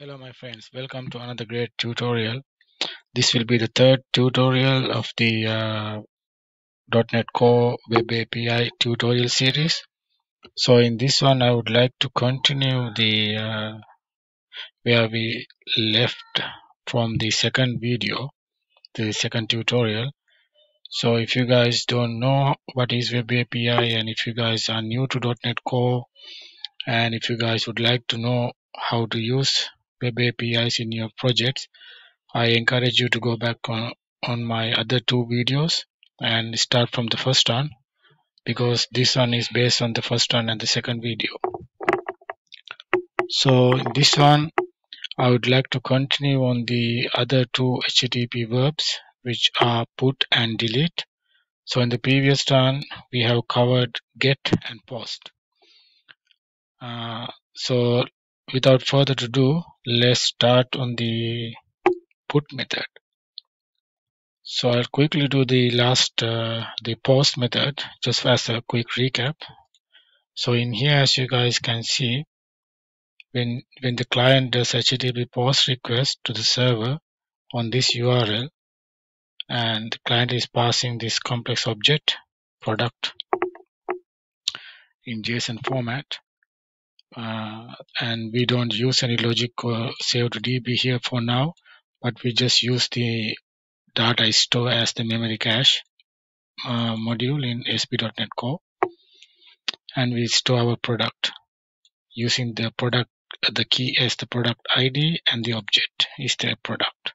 Hello my friends, welcome to another great tutorial. This will be the third tutorial of the .NET Core Web API tutorial series. So in this one I would like to continue the where we left from the second video, the second tutorial. So if you guys don't know what is Web API, and if you guys are new to .NET Core, and if you guys would like to know how to use Web APIs in your projects, I encourage you to go back on my other two videos and start from the first one, because this one is based on the first one and the second video. So in this one I would like to continue on the other two HTTP verbs, which are put and delete. So in the previous one we have covered get and post. So without further ado, let's start on the put method. So I'll quickly do the last the post method just as a quick recap. So in here, as you guys can see, when the client does HTTP post request to the server on this URL, and the client is passing this complex object product in JSON format. And we don't use any logic save to DB here for now, but we just use the data I store as the memory cache module in ASP.NET Core, and we store our product using the product, the key as the product ID, and the object is the product,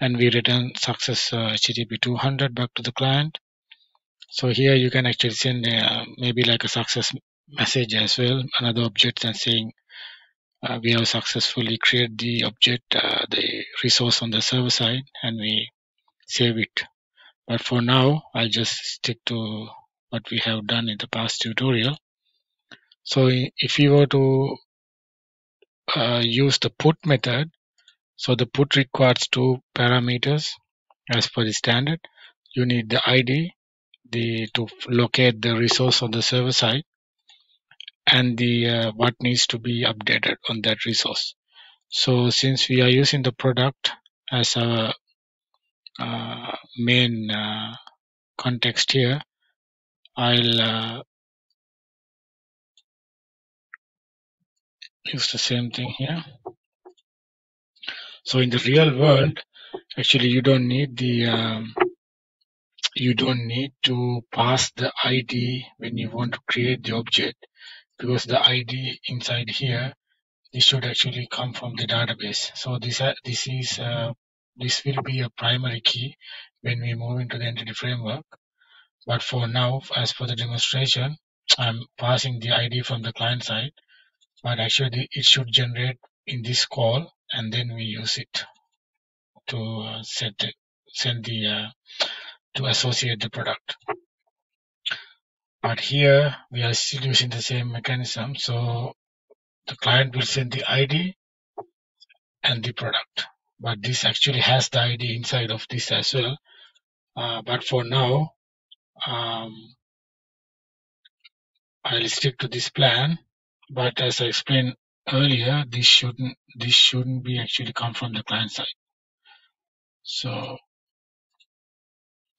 and we return success HTTP 200 back to the client. So here you can actually send maybe like a success message as well, another object, and saying we have successfully created the object, the resource on the server side, and we save it. But for now I'll just stick to what we have done in the past tutorial. So if you were to use the put method, so the put requires two parameters as per the standard. You need the ID, to locate the resource on the server side, and the what needs to be updated on that resource. So since we are using the product as our main context here, I'll use the same thing here. So in the real world, actually you don't need the you don't need to pass the ID when you want to create the object, because the ID inside here, this should actually come from the database. So this will be a primary key when we move into the entity framework. But for now, as for the demonstration, I'm passing the ID from the client side, but actually it should generate in this call, and then we use it to to associate the product. But here we are still using the same mechanism. So the client will send the ID and the product, but this actually has the ID inside of this as well. But for now, I'll stick to this plan. But as I explained earlier, this shouldn't be actually come from the client side. So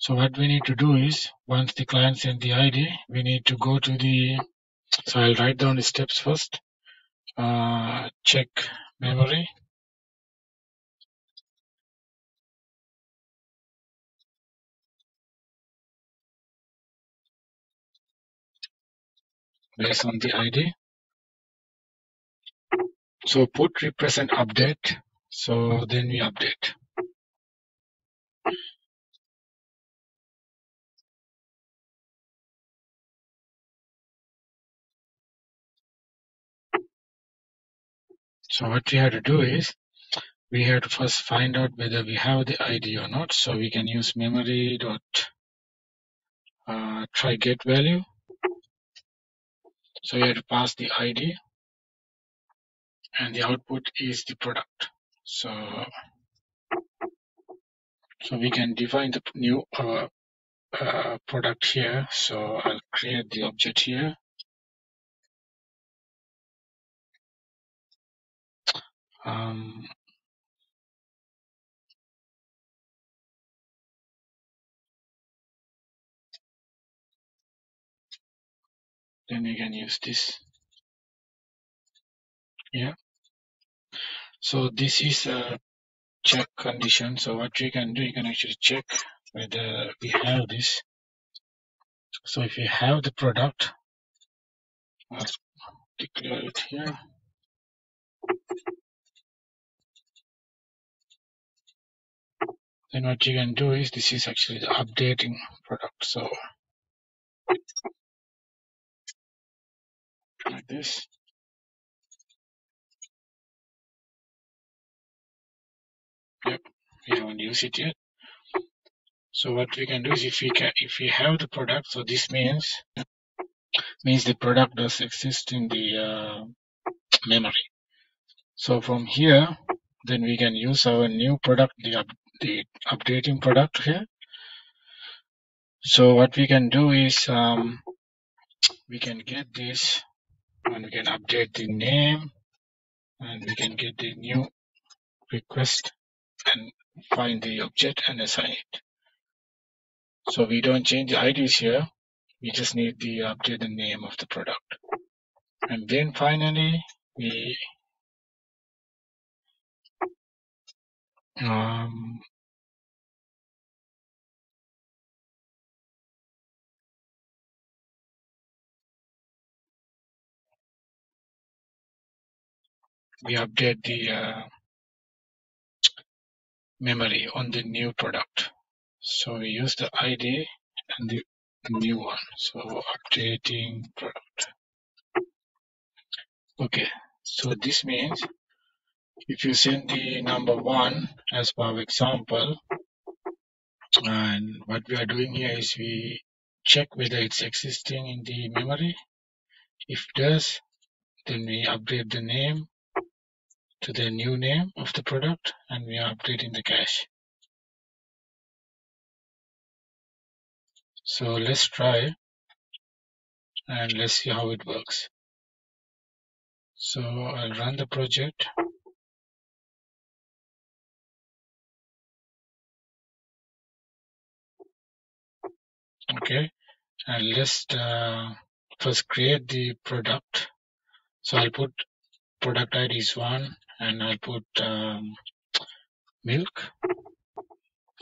what we need to do is, once the client sends the ID, we need to go to the, so I'll write down the steps first. Check memory. Based on the ID. So put represent update. So then we update. So what we have to do is, we have to first find out whether we have the ID or not. So we can use memory dot try get value. So we have to pass the ID, and the output is the product. So we can define the new product here. So I'll create the object here. Then you can use this. Yeah. So this is a check condition. So what we can do, you can actually check whether we have this. So if you have the product, I'll declare it here. Then what you can do is, this is actually the updating product. So like this. Yep, we haven't used it yet. So what we can do is, if we have the product, so this means the product does exist in the memory. So from here, then we can use our new product, the updating product here. So what we can do is, we can get this, and we can update the name, and we can get the new request and find the object and assign it. So we don't change the IDs here. We just need to update the name of the product. And then finally, we update the memory on the new product. So we use the ID and the new one. So updating product. Okay. So this means if you send the number 1 as per example, and what we are doing here is we check whether it's existing in the memory. If it does, then we update the name to the new name of the product, and we are updating the cache. So let's try and let's see how it works. So I'll run the project. Okay, and let's first create the product. So I'll put product ID is 1, and I'll put milk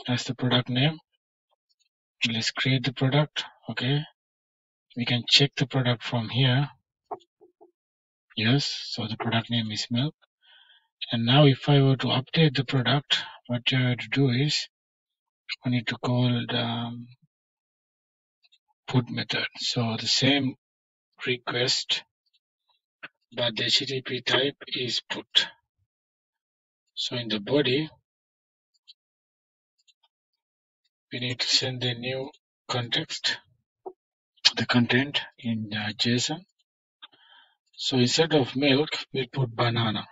as the product name. Let's create the product. Okay, we can check the product from here. Yes, so the product name is milk. And now if I were to update the product, what I have to do is I need to call the put method. So the same request, but the HTTP type is put. So in the body, we need to send the new context, the content in JSON. So instead of milk, we put banana.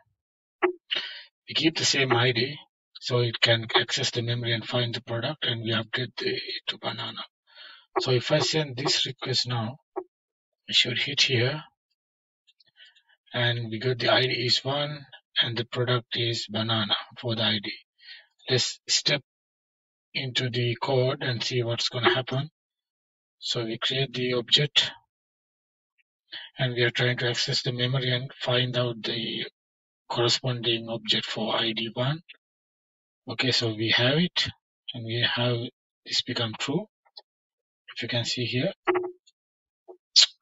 We keep the same ID, so it can access the memory and find the product, and we update it to banana. So if I send this request now, I should hit here. And we got the ID is 1 and the product is banana for the ID. Let's step into the code and see what's going to happen. So we create the object, and we are trying to access the memory and find out the corresponding object for ID 1. Okay, so we have it, and we have this become true. If you can see here.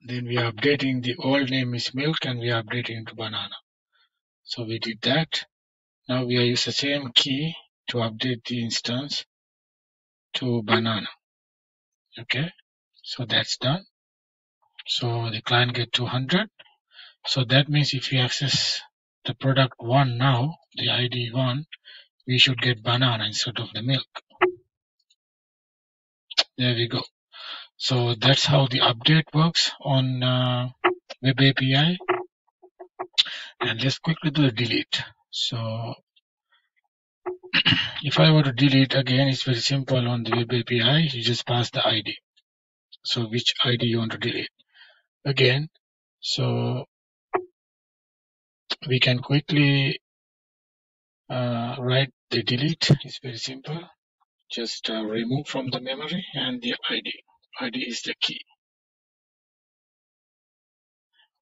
Then we are updating the old name is milk, and we are updating it to banana. So we did that. Now we are using the same key to update the instance to banana. Okay, so that's done. So the client get 200. So that means if we access the product 1 now, the ID 1, we should get banana instead of the milk. There we go. So that's how the update works on Web API. And let's quickly do a delete. So if I were to delete again, it's very simple on the Web API. You just pass the ID. So which ID you want to delete. Again, so we can quickly Right, the delete is very simple. Just remove from the memory and the ID is the key.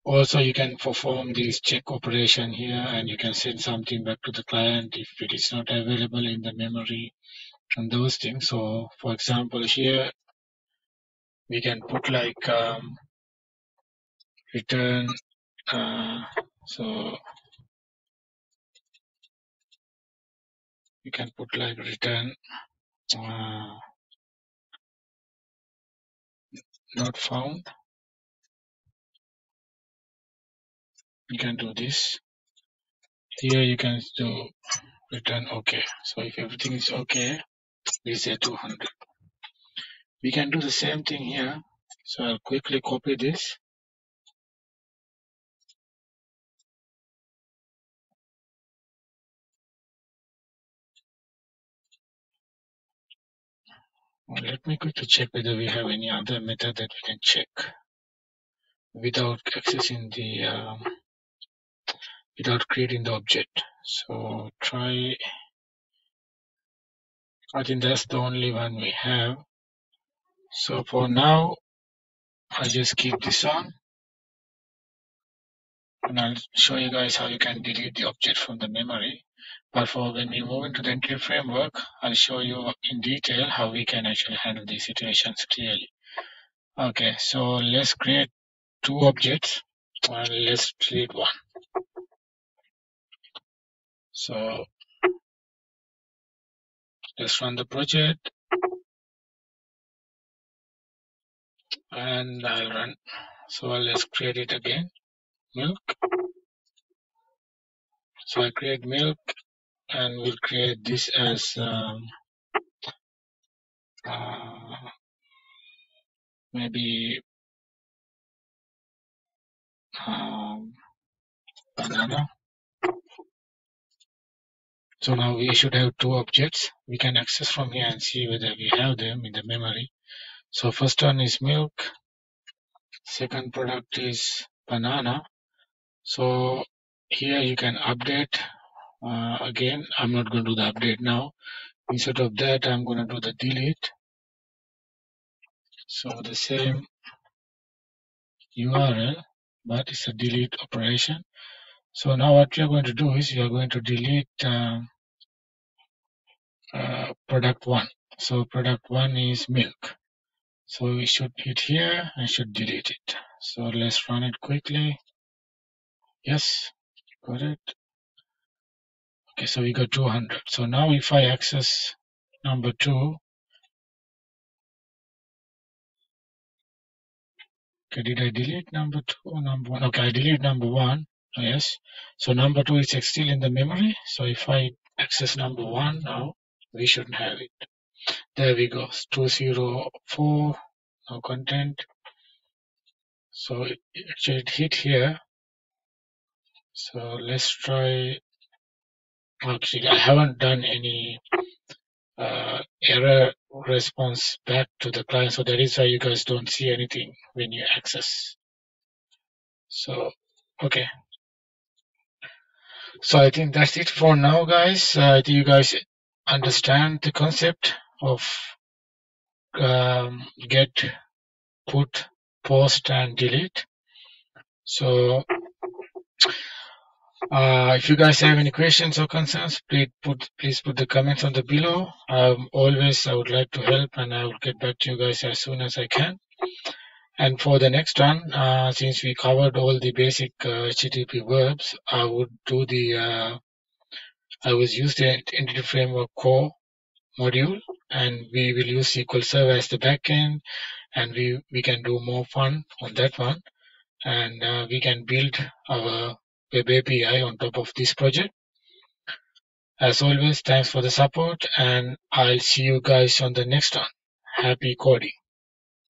Also, you can perform this check operation here, and you can send something back to the client if it is not available in the memory and those things. So for example, here we can put like return not found. You can do this here. You can do return OK. So if everything is OK, we say 200. We can do the same thing here. So I'll quickly copy this. Let me quickly check whether we have any other method that we can check without accessing the without creating the object. So try. I think that's the only one we have. So for now, I'll just keep this on, and I'll show you guys how you can delete the object from the memory. But for when we move into the Entity Framework, I'll show you in detail how we can actually handle these situations clearly. Okay, so let's create two objects, and let's delete one. So let's run the project, and I'll run. So let's create it again, milk. So I create milk, and we'll create this as maybe banana. So now we should have two objects. We can access from here and see whether we have them in the memory. So first one is milk, second product is banana. So here you can update. Again, I'm not going to do the update now. Instead of that, I'm going to do the delete. So the same URL, but it's a delete operation. So now what we are going to do is we are going to delete product one. So product one is milk. So we should hit here and should delete it. So let's run it quickly. Yes, got it. Okay, so we got 200. So now if I access number two, okay, did I delete number two or number one? Okay, I delete number one. Yes, so number two is still in the memory. So if I access number one now, we shouldn't have it. There we go, 204, no content. So it actually hit here. So let's try. Actually, I haven't done any error response back to the client, so that is why you guys don't see anything when you access. So okay, so I think that's it for now, guys. I think you guys understand the concept of get, put, post, and delete. So if you guys have any questions or concerns, please put the comments on the below. Always I would like to help, and I will get back to you guys as soon as I can. And for the next one, since we covered all the basic HTTP verbs, I would do the I use the Entity Framework Core module, and we will use SQL Server as the backend, and we can do more fun on that one, and we can build our Web API on top of this project. As always, thanks for the support, and I'll see you guys on the next one. Happy coding.